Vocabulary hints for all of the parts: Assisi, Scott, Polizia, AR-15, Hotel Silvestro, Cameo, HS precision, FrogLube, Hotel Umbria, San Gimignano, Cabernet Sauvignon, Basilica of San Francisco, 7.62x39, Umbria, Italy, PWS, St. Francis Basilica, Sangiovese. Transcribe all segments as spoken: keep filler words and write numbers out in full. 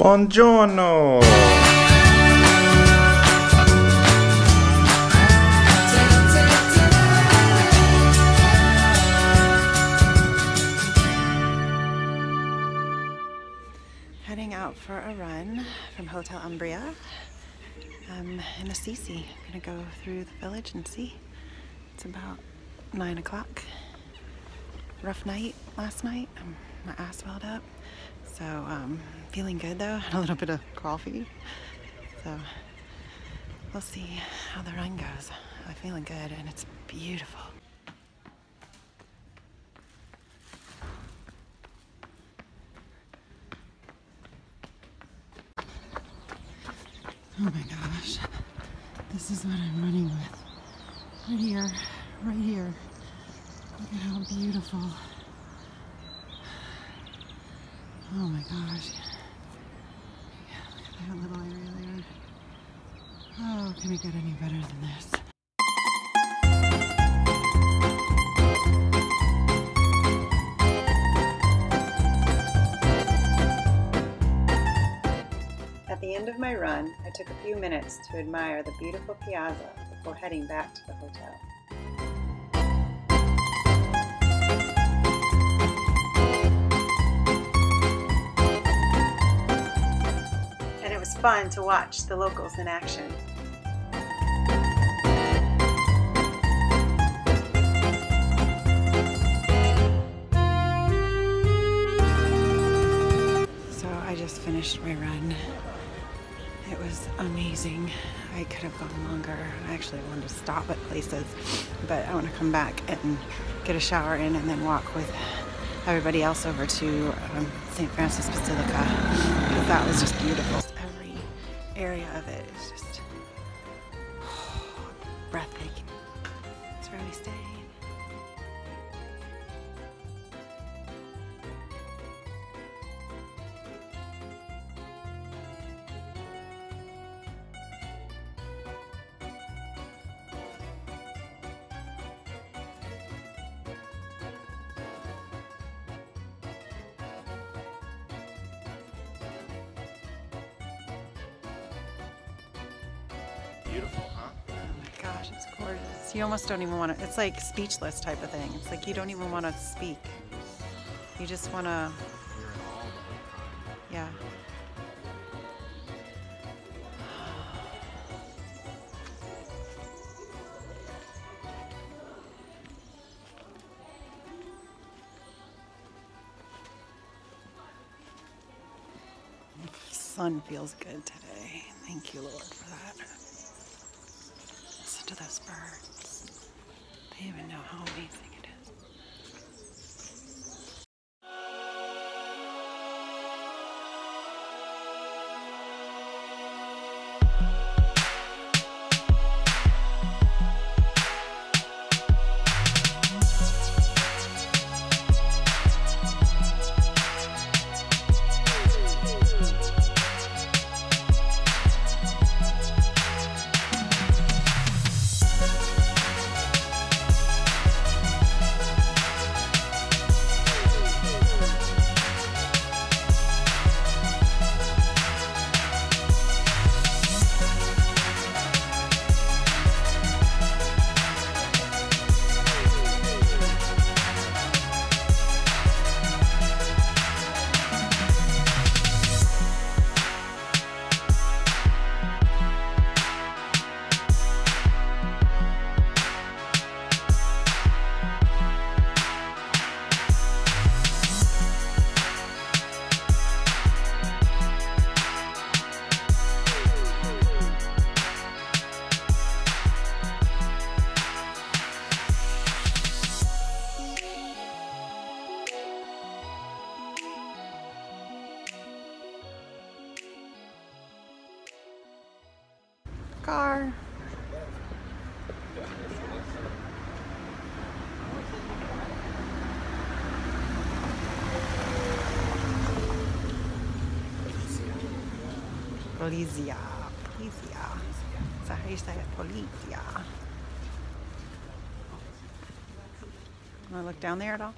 Buongiorno! Heading out for a run from Hotel Umbria. I'm in Assisi. I'm gonna go through the village and see. It's about nine o'clock. Rough night last night. Um, my ass welled up. So, um, feeling good though, had a little bit of coffee. So, we'll see how the run goes. I'm feeling good and it's beautiful. Oh my gosh, this is what I'm running with. Right here, right here. Look at how beautiful. Oh my gosh. Yeah, look at that little area there. Oh, can it get any better than this? At the end of my run, I took a few minutes to admire the beautiful piazza before heading back to the hotel. Fun to watch the locals in action. So I just finished my run. It was amazing. I could have gone longer. I actually wanted to stop at places, but I want to come back and get a shower in and then walk with everybody else over to um, Saint Francis Basilica. That was just beautiful. Area of it is just oh, breathtaking. That's where we stayed. Beautiful, huh? Oh my gosh, it's gorgeous. You almost don't even want to, it's like speechless type of thing. It's like you don't even want to speak. You just want to, yeah. The sun feels good today. Thank you, Lord, for that. To those birds. They even know how amazing it is. Car. Polizia. Polizia. Is that how you say it? Polizia. Want to look down there at all?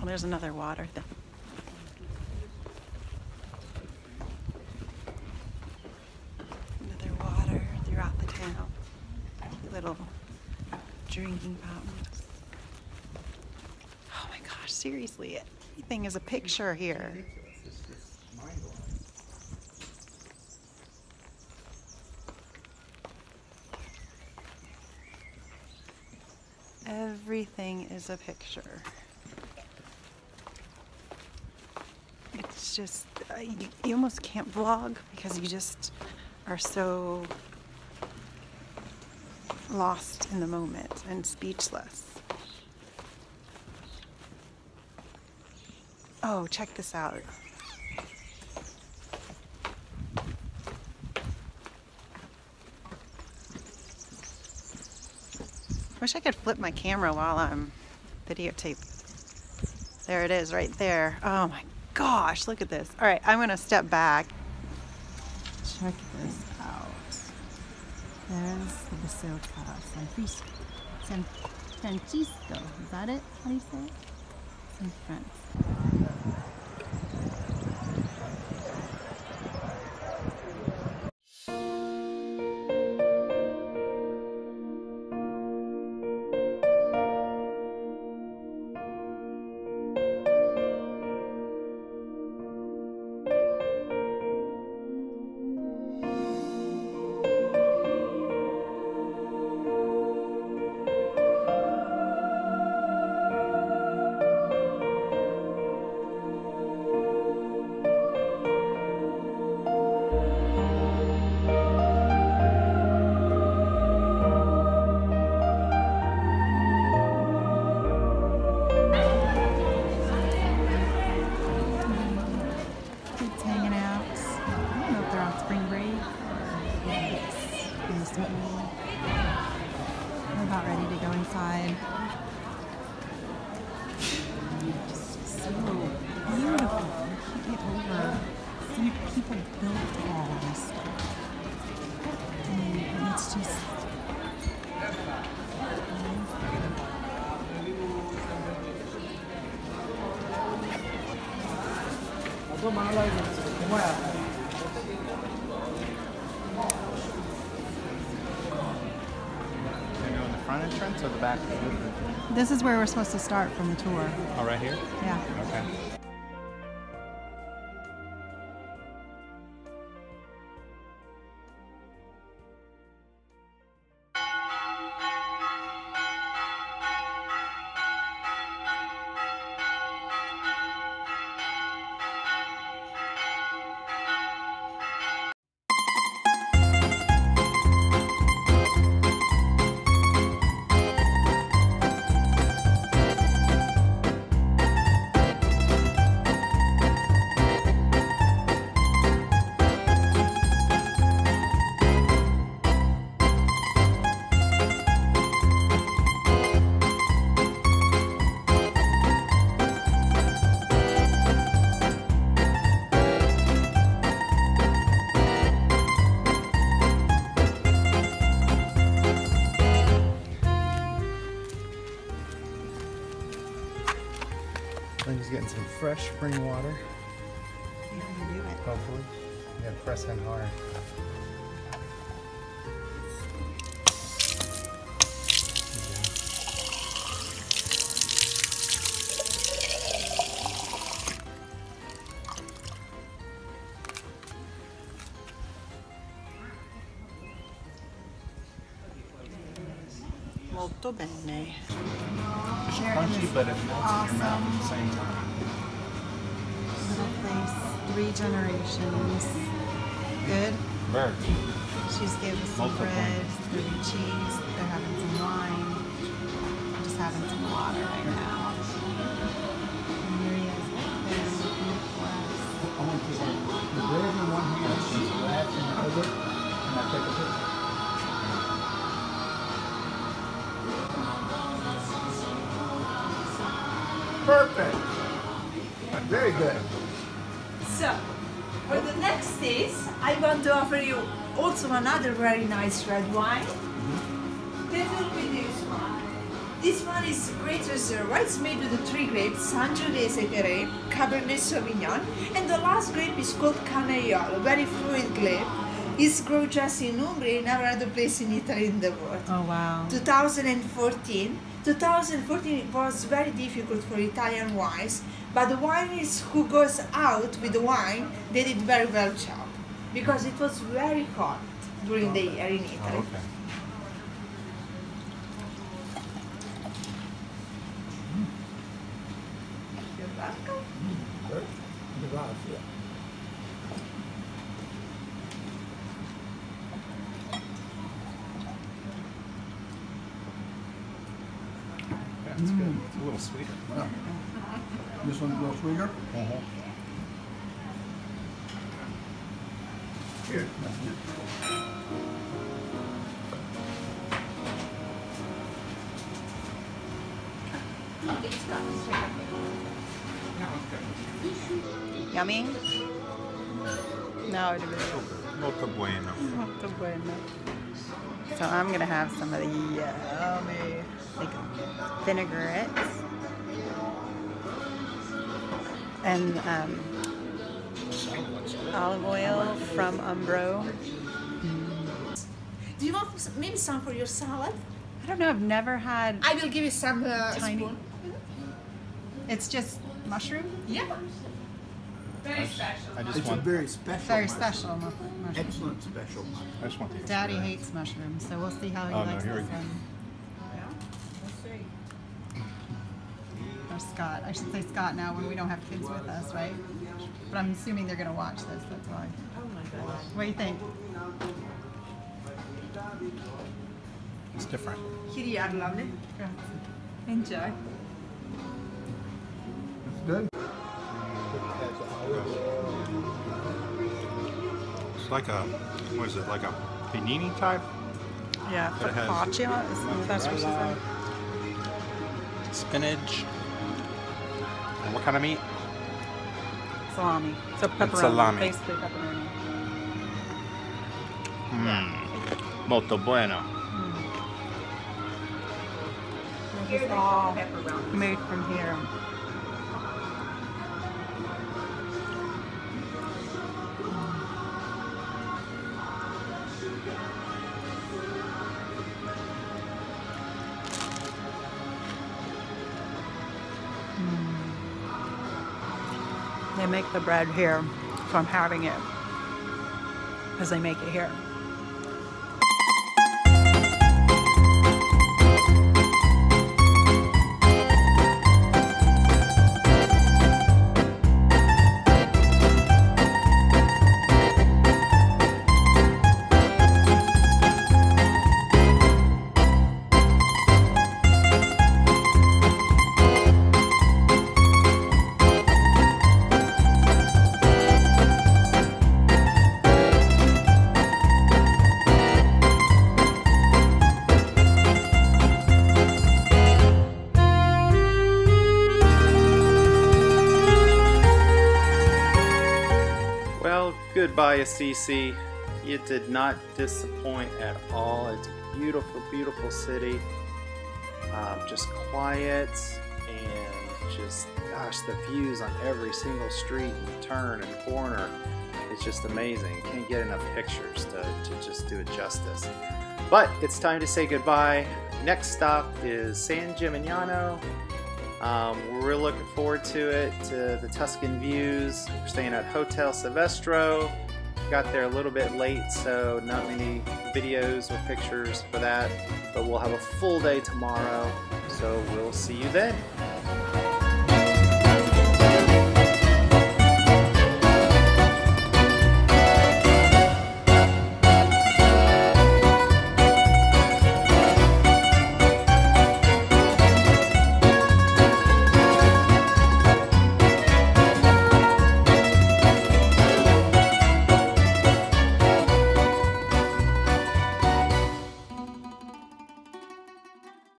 Oh, there's another water thing. little drinking fountains. Oh my gosh, seriously, everything is a picture here. Everything is a picture. It's just, uh, you, you almost can't vlog because you just are so lost in the moment and speechless. Oh, check this out. Wish I could flip my camera while I'm videotaping. There it is right there. Oh my gosh, look at this. All right, I'm gonna step back. Check this out. There's the Basilica of San Francisco. San Francisco, is that it? How do you say it? San Francisco. Entrance or the back? This is where we're supposed to start from the tour. Oh, right here? Yeah. Okay. Getting some fresh spring water. You can do it. Hopefully. Yeah, press in hard. Molto bene. Crunchy, but it melts awesome. In your mouth at the same time. Three generations. Good? Bird. She's gave us some Multiple. bread, some cheese, they're having some wine. We're just having some water right now. And here he is right there looking at glass. I want to take the bread in one hand, she's laughing in the other, and I take a picture. Perfect! Very good. So, for the next dish, I want to offer you also another very nice red wine. That will be this one. This one is great reserva. It's made with the three grapes, Sangiovese grape, Cabernet Sauvignon, and the last grape is called Cameo, a very fluid grape. It's grown just in Umbria, in every other place in Italy in the world. Oh wow. two thousand fourteen. two thousand fourteen was very difficult for Italian wines, but the wineries who goes out with the wine, they did very well job, because it was very hot during okay. the year in Italy. Oh, okay. You're welcome. You're welcome. It's good. It's a little sweeter. Yeah. This one's a little sweeter? Uh-huh. Here. It's not straight. Yummy? No, it isn't. Molto bueno. Molto bueno. So I'm going to have some of the yummy like vinaigrettes and um, olive oil from Umbro. Mm. Do you want maybe some for your salad? I don't know, I've never had. I will give you some uh, tiny. Spoon. It's just mushroom? Yeah. Very special. I just it's want a very special. Very special mushroom. mushroom. Excellent special. I just want the Daddy hates mushrooms, so we'll see how he oh, likes no, this one. Yeah, we'll see. Or Scott. I should say Scott now when we don't have kids with us, right? But I'm assuming they're going to watch this. That's why. Oh my God. What do you think? It's different. Here you are, lovely. Enjoy. It's good. It's like a, what is it, like a panini type? Yeah, focaccia, is that what she said? Spinach. And what kind of meat? Salami. So pepperoni. And salami. Basically pepperoni. Mmm. Molto bueno. Mm. This is all made from here. They make the bread here from having it as they make it here. Goodbye, Assisi. You did not disappoint at all. It's a beautiful, beautiful city. Um, just quiet and just, gosh, the views on every single street and turn and corner. It's just amazing. Can't get enough pictures to, to just do it justice. But it's time to say goodbye. Next stop is San Gimignano. Um, we're really looking forward to it, to the Tuscan views. We're staying at Hotel Silvestro. Got there a little bit late, so not many videos or pictures for that, but we'll have a full day tomorrow, so we'll see you then.